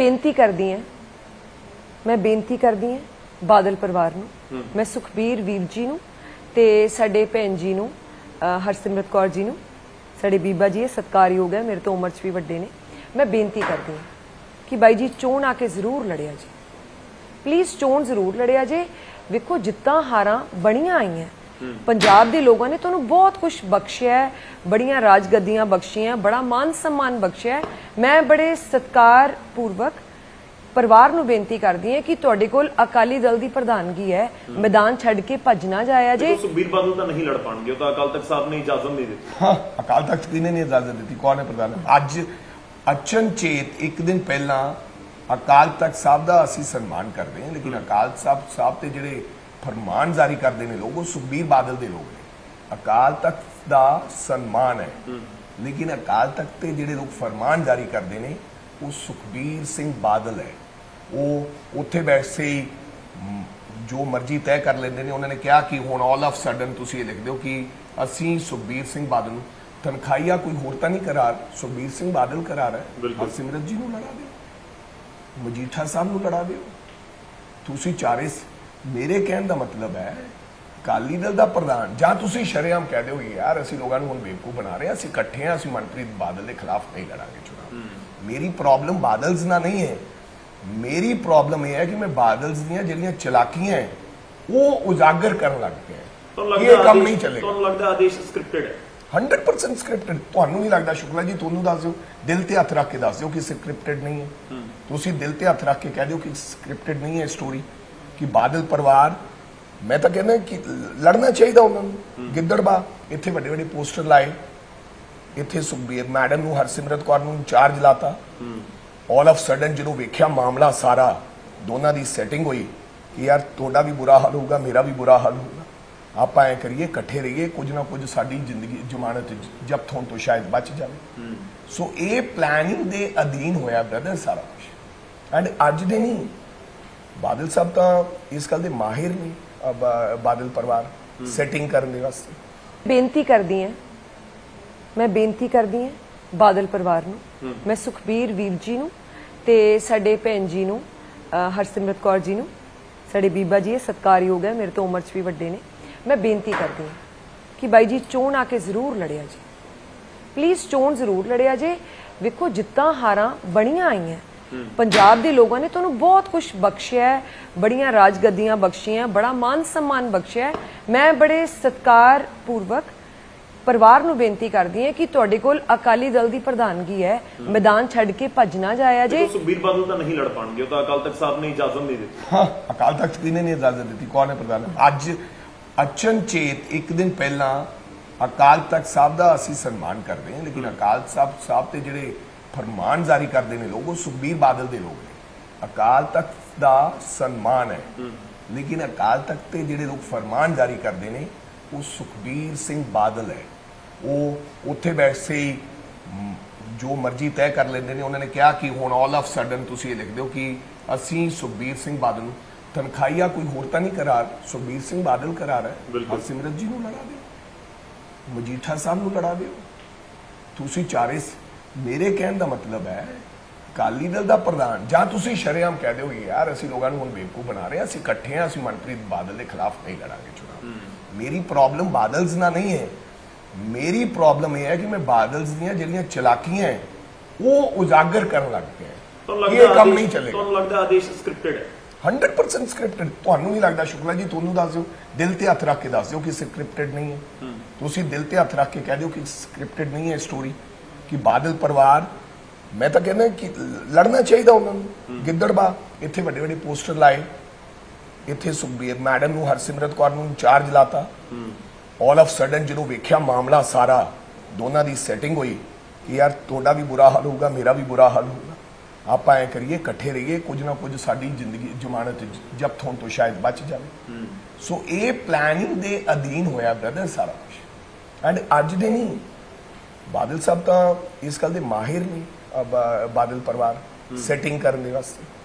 बेनती कर दी है, मैं बेनती कर दी है बादल परिवार नूं, मैं सुखबीर वीर जी नूं ते साडे भैन जी नूं हरसिमरत कौर जी नूं, साडे बीबा जी सत्कारयोग है, मेरे तो उम्र च भी वड्डे ने, मैं बेनती करदी हां कि बाई जी चोण आके जरूर लड़िया जी, प्लीज़ चोण जरूर लड़िया जे। वेखो जित्तां हारां बणियां आईआं, पंजाब दे लोगों ने तुहानूं बहुत कुछ बख्शिया है, बड़ियां राजगद्दियां बख्शियां, बड़ा मान सम्मान बख्शिया है। मैं बड़े सत्कार पूर्वक परिवार नूं बेनती करदी हां कि तुहाडे कोल अकाली दल दी प्रधानगी है, मैदान छड्ड के भज ना जाया जे। सुखबीर बादल तां नहीं लड़ पाउणगे, तां अकाल तख्त साहब ने इजाजत नहीं दी। हां अकाल तख्त जी ने नहीं इजाजत दी, कौन है प्रधान? अज अचनचेत एक दिन पहला अकाल तख्त साहब दा असीं सन्मान करदे हां, लेकिन अकाल साहब ते जिहड़े फरमान जारी करते हैं लोग, सुखबीर बादल के लोग ने, अकाल तख्त का सम्मान है, लेकिन अकाल तख्त के जिहड़े लोग फरमान जारी करते हैं वो सुखबीर सिंह बादल है। वो उत्थे बैठे ही जो मर्जी तय कर लेंदे ने। उन्होंने कहा कि हुण ऑल ऑफ सडन तुसीं ये लिख दो कि असीं सुखबीर सिंह बादल नूं तनखाहियां कोई होर तां नहीं करार, सुखबीर सिंह बादल करार है, हरसिमरत जी नूं लड़ा दिओ, मजीठा साहब नूं लड़ा दिओ, तुसीं चारे। मेरे कहने का मतलब है अकाली दल का प्रधान जां तुसीं शरेआम कह दो यार असीं लोगों को हुण बेवकूफ बना रहे हैं, असीं इकट्ठे हैं, असीं मनप्रीत बादल के खिलाफ नहीं लड़ांगे चुनाव। मेरी प्रॉब्लम बादल्स ना नहीं है, मेरी प्रॉब्लम यह है कि मैं बादल्स दी जिहड़ियां चलाकियां हैं वो उजागर करन लग गए हैं। ये काम नहीं चलेगा। तुहानूं लगदा आदेश स्क्रिप्टेड है? 100% स्क्रिप्टेड। तुहानूं नहीं लगदा? शुक्ला जी तुहानूं दस दिओ, दिल ते हथ रख के दस दिओ कि स्क्रिप्टेड नहीं है। तुसीं दिल ते हथ रख के कह दिओ कि स्क्रिप्टेड नहीं है स्टोरी कि बादल परिवार। मैं तो कहना कि लड़ना चाहिए उन्होंने। गिद्दड़बा इतने बड़े बड़े पोस्टर लाए, इतने सुखबीर मैडम को हरसिमरत कौर को इंचार्ज लाता। ऑल ऑफ सडन जो वेख्या मामला सारा दोनों की सैटिंग हुई कि यार थोड़ा भी बुरा हाल होगा, मेरा भी बुरा हाल होगा, आप ऐ करिए इकट्ठे रहिए, कुछ ना कुछ साड़ी जिंदगी जमानत जब्त होने तो शायद बच जाए। सो ये प्लैनिंग के अधीन होया ब्रदर सारा कुछ। एंड अज दे नहीं बादल साहब तो इस गल के माहिर ने, बादल परिवार सैटिंग करने वास्ते। बेनती करदी है, मैं बेनती करदी है बादल परिवार नूं, मैं सुखबीर वीर जी नूं ते साडे भैन जी नूं हरसिमरत कौर जी नूं, साडे बीबा जी सत्कारयोग है, मेरे तो उम्र च भी वड्डे ने, मैं बेनती करदी हां कि बाई जी चोण आके जरूर लड़िया जी, प्लीज़ चोण जरूर लड़िया जे। वेखो जित्तां हारां बणियां आईआं, पंजाब दे लोगों ने तुहानूं बहुत कुछ बख्शिया है, बड़ियां राजगद्दियां बख्शियां, बड़ा मान सम्मान बख्शिया है। मैं बड़े सत्कार पूर्वक परिवार नूं बेनती करदी हां कि तुहाडे कोल अकाली दल दी प्रधानगी है, मैदान छड्ड के भज ना जाया जे। सुखबीर बादल तां नहीं लड़ पाउणगे, तां अकाल तख्त साहब ने इजाजत नहीं दी। हां अकाल तख्त जी ने नहीं इजाजत दी, कौन है प्रधान? अज अचनचेत एक दिन पहला अकाल तख्त साहब का असीं सन्मान करते हैं, लेकिन अकाल साहब ते जिहड़े फरमान जारी करते हैं लोग, सुखबीर बादल के लोग ने, अकाल तख्त का सम्मान है, लेकिन अकाल तख्त के जिहड़े लोग फरमान जारी करते हैं वो सुखबीर सिंह बादल है। वो उत्थे बैठे ही जो मर्जी तय कर लेंदे ने। उन्होंने कहा कि हुण ऑल ऑफ सडन तुसीं ये लिख दो कि असीं सुखबीर सिंह बादल नूं तनखाहियां कोई होर तां नहीं करार, सुखबीर सिंह बादल करार है, हरसिमरत जी नूं लड़ा दिओ, मजीठा साहब नूं लड़ा दिओ, तुसीं चारे। मेरे कहने का मतलब है अकाली दल का प्रधान जां तुसीं शरेआम कह दो यार असीं लोगों को हुण बेवकूफ बना रहे हैं, असीं इकट्ठे हैं, असीं मनप्रीत बादल के खिलाफ नहीं लड़ांगे चुनाव। मेरी प्रॉब्लम बादल्स ना नहीं है, मेरी प्रॉब्लम यह है कि मैं बादल्स दी जिहड़ियां चलाकियां हैं वो उजागर करन लग गए हैं। ये काम नहीं चलेगा। लगता आदेश स्क्रिप्टेड है? 100% स्क्रिप्टेड। तुहानूं नहीं लगता? शुक्ला जी तुहानूं दस दिओ, दिल ते हथ रख के दस दिओ कि स्क्रिप्टेड नहीं है। तुसीं दिल ते हथ रख के कह दिओ कि स्क्रिप्टेड नहीं है स्टोरी कि बादल परिवार। मैं तो कहना कि लड़ना चाहिए उन्होंने। गिद्दड़बा इतने बड़े बड़े पोस्टर लाए, इतने सुखबीर मैडम को हरसिमरत कौर को इंचार्ज लाता। ऑल ऑफ सडन जो वेख्या मामला सारा दोनों की सैटिंग हुई कि यार थोड़ा भी बुरा हाल होगा, मेरा भी बुरा हाल होगा, आप ऐ करिए इकट्ठे रहिए, कुछ ना कुछ साड़ी जिंदगी जमानत जब्त होने तो शायद बच जाए। सो ये प्लैनिंग के अधीन होया ब्रदर सारा कुछ। एंड अज दे नहीं बादल साहब तो इस गल के माहिर ने, बादल परिवार सैटिंग करने वास्ते।